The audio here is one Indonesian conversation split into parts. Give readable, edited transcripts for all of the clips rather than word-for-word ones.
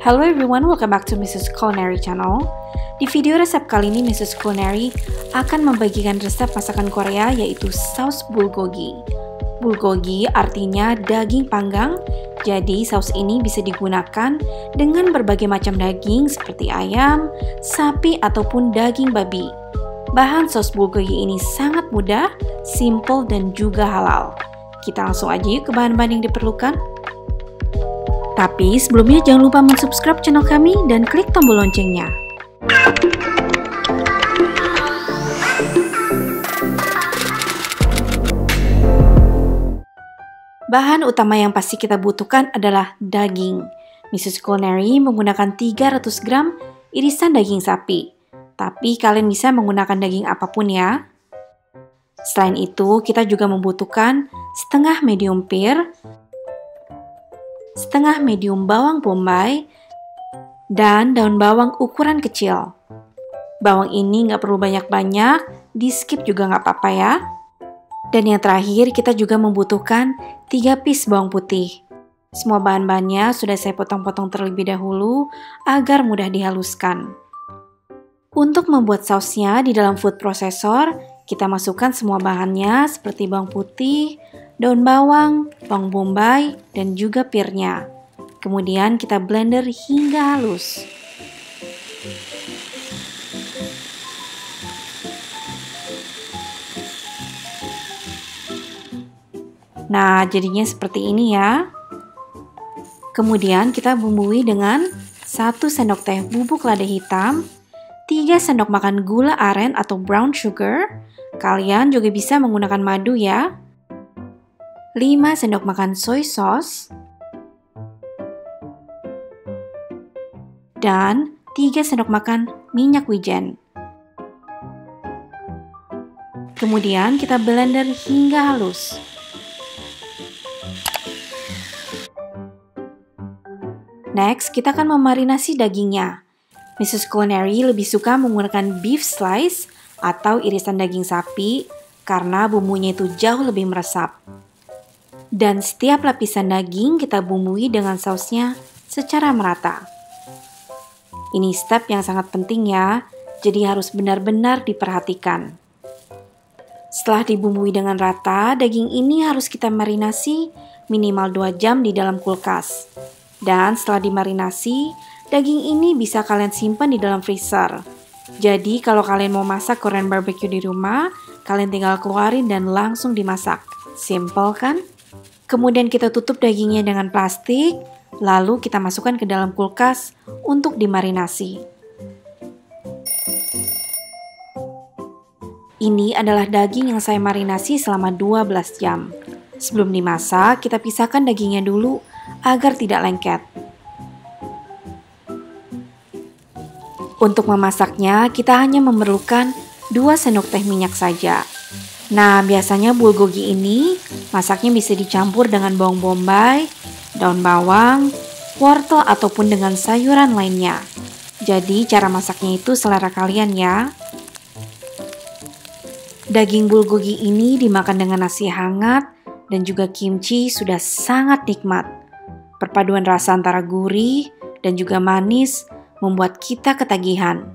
Hello everyone, welcome back to Mrs. Culinary channel. Di video resep kali ini Mrs. Culinary akan membagikan resep masakan Korea yaitu saus bulgogi. Bulgogi artinya daging panggang, jadi saus ini bisa digunakan dengan berbagai macam daging seperti ayam, sapi ataupun daging babi. Bahan saus bulgogi ini sangat mudah, simple dan juga halal. Kita langsung aja yuk ke bahan-bahan yang diperlukan. Tapi sebelumnya jangan lupa mensubscribe channel kami dan klik tombol loncengnya. Bahan utama yang pasti kita butuhkan adalah daging. Mrs. Culinary menggunakan 300 gram irisan daging sapi. Tapi kalian bisa menggunakan daging apapun ya. Selain itu, kita juga membutuhkan setengah medium pear, setengah medium bawang bombay, dan daun bawang ukuran kecil. Bawang ini nggak perlu banyak-banyak, di skip juga nggak apa-apa ya. Dan yang terakhir kita juga membutuhkan 3 pis bawang putih. Semua bahan-bahannya sudah saya potong-potong terlebih dahulu agar mudah dihaluskan. Untuk membuat sausnya di dalam food processor, kita masukkan semua bahannya seperti bawang putih, daun bawang, bawang bombay, dan juga pirnya. Kemudian kita blender hingga halus. Nah, jadinya seperti ini ya. Kemudian kita bumbui dengan 1 sendok teh bubuk lada hitam, 3 sendok makan gula aren atau brown sugar. Kalian juga bisa menggunakan madu ya. 5 sendok makan soy sauce dan 3 sendok makan minyak wijen. Kemudian kita blender hingga halus. Next, kita akan memarinasi dagingnya. Mrs. Culinary lebih suka menggunakan beef slice atau irisan daging sapi karena bumbunya itu jauh lebih meresap. Dan setiap lapisan daging kita bumbui dengan sausnya secara merata. Ini step yang sangat penting ya, jadi harus benar-benar diperhatikan. Setelah dibumbui dengan rata, daging ini harus kita marinasi minimal 2 jam di dalam kulkas. Dan setelah dimarinasi, daging ini bisa kalian simpan di dalam freezer. Jadi kalau kalian mau masak Korean barbecue di rumah, kalian tinggal keluarin dan langsung dimasak. Simple kan? Kemudian kita tutup dagingnya dengan plastik, lalu kita masukkan ke dalam kulkas untuk dimarinasi. Ini adalah daging yang saya marinasi selama 12 jam. Sebelum dimasak, kita pisahkan dagingnya dulu agar tidak lengket. Untuk memasaknya, kita hanya memerlukan 2 sendok teh minyak saja. Nah, biasanya bulgogi ini masaknya bisa dicampur dengan bawang bombay, daun bawang, wortel ataupun dengan sayuran lainnya. Jadi cara masaknya itu selera kalian ya. Daging bulgogi ini dimakan dengan nasi hangat dan juga kimchi sudah sangat nikmat. Perpaduan rasa antara gurih dan juga manis membuat kita ketagihan.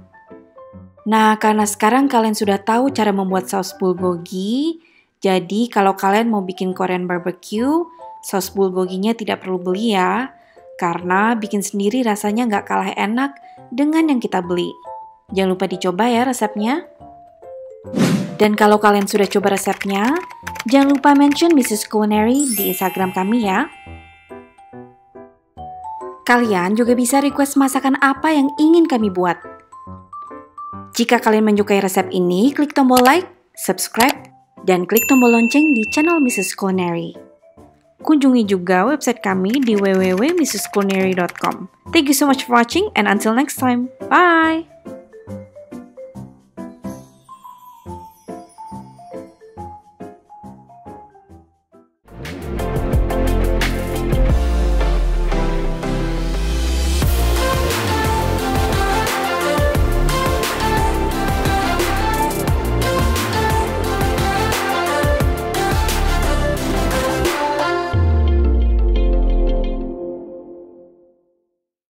Nah, karena sekarang kalian sudah tahu cara membuat saus bulgogi, jadi kalau kalian mau bikin Korean barbecue, saus bulgoginya tidak perlu beli ya, karena bikin sendiri rasanya nggak kalah enak dengan yang kita beli. Jangan lupa dicoba ya resepnya. Dan kalau kalian sudah coba resepnya, jangan lupa mention Mrs. Culinary di Instagram kami ya. Kalian juga bisa request masakan apa yang ingin kami buat. Jika kalian menyukai resep ini, klik tombol like, subscribe, dan klik tombol lonceng di channel Mrs. Culinary. Kunjungi juga website kami di www.mrsculinary.com. Thank you so much for watching and until next time. Bye!